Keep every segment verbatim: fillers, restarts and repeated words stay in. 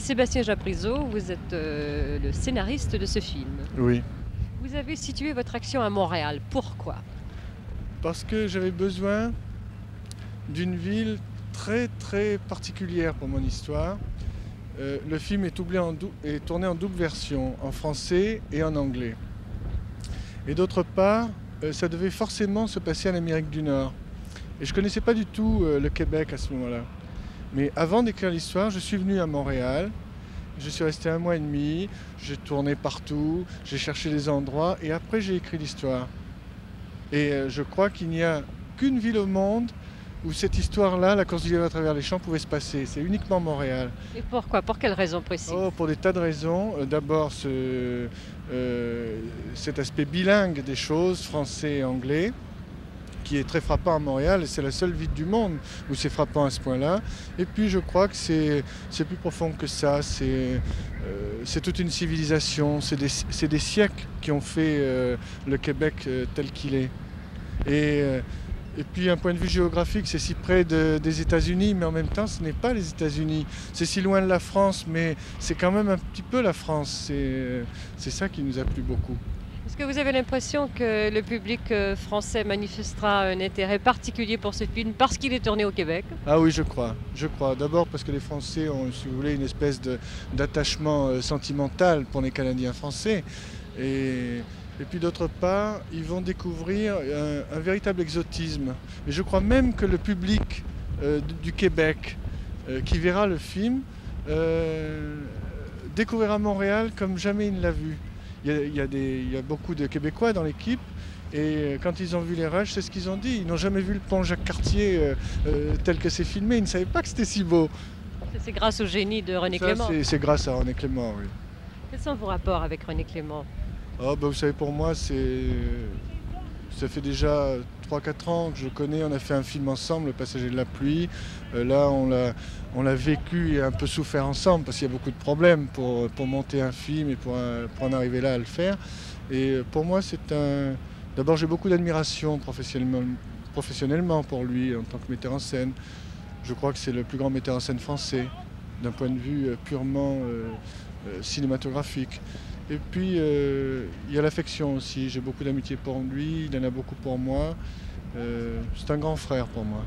Sébastien Japrisot, vous êtes euh, le scénariste de ce film. Oui. Vous avez situé votre action à Montréal. Pourquoi? Parce que j'avais besoin d'une ville très très particulière pour mon histoire. Euh, le film est, doublé en dou est tourné en double version, en français et en anglais. Et d'autre part, euh, ça devait forcément se passer en Amérique du Nord. Et je ne connaissais pas du tout euh, le Québec à ce moment-là. Mais avant d'écrire l'histoire, je suis venu à Montréal, je suis resté un mois et demi, j'ai tourné partout, j'ai cherché des endroits et après j'ai écrit l'histoire. Et euh, je crois qu'il n'y a qu'une ville au monde où cette histoire-là, la Cordillère à travers les champs, pouvait se passer. C'est uniquement Montréal. Et pourquoi? Pour quelles raisons précises? Oh, pour des tas de raisons. D'abord, ce, euh, cet aspect bilingue des choses, français et anglais, qui est très frappant à Montréal. C'est la seule ville du monde où c'est frappant à ce point-là. Et puis, je crois que c'est plus profond que ça. C'est euh, toute une civilisation. C'est des, des siècles qui ont fait euh, le Québec euh, tel qu'il est. Et... Euh, Et puis, un point de vue géographique, c'est si près de, des États-Unis, mais en même temps, ce n'est pas les États-Unis. C'est si loin de la France, mais c'est quand même un petit peu la France. C'est ça qui nous a plu beaucoup. Est-ce que vous avez l'impression que le public français manifestera un intérêt particulier pour ce film parce qu'il est tourné au Québec? Ah oui, je crois. Je crois. D'abord parce que les Français ont, si vous voulez, une espèce d'attachement sentimental pour les Canadiens français. Et... Et puis d'autre part, ils vont découvrir un, un véritable exotisme. Et je crois même que le public euh, du Québec euh, qui verra le film euh, découvrira Montréal comme jamais il ne l'a vu. Il y a, il y a des, il y a beaucoup de Québécois dans l'équipe. Et quand ils ont vu les rushs, c'est ce qu'ils ont dit. Ils n'ont jamais vu le pont Jacques-Cartier euh, euh, tel que c'est filmé. Ils ne savaient pas que c'était si beau. C'est grâce au génie de René Clément. C'est grâce à René Clément, oui. Quels sont vos rapports avec René Clément? Oh bah vous savez, pour moi, c'est ça fait déjà trois quatre ans que je le connais. On a fait un film ensemble, Le Passager de la pluie. Euh, là, on l'a vécu et un peu souffert ensemble parce qu'il y a beaucoup de problèmes pour, pour monter un film et pour, un, pour en arriver là à le faire. Et pour moi, c'est un... D'abord, j'ai beaucoup d'admiration professionnellement, professionnellement pour lui en tant que metteur en scène. Je crois que c'est le plus grand metteur en scène français d'un point de vue purement euh, euh, cinématographique. Et puis, euh, il y a l'affection aussi. J'ai beaucoup d'amitié pour lui, il en a beaucoup pour moi. Euh, c'est un grand frère pour moi.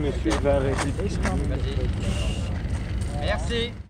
Monsieur va résister. Merci.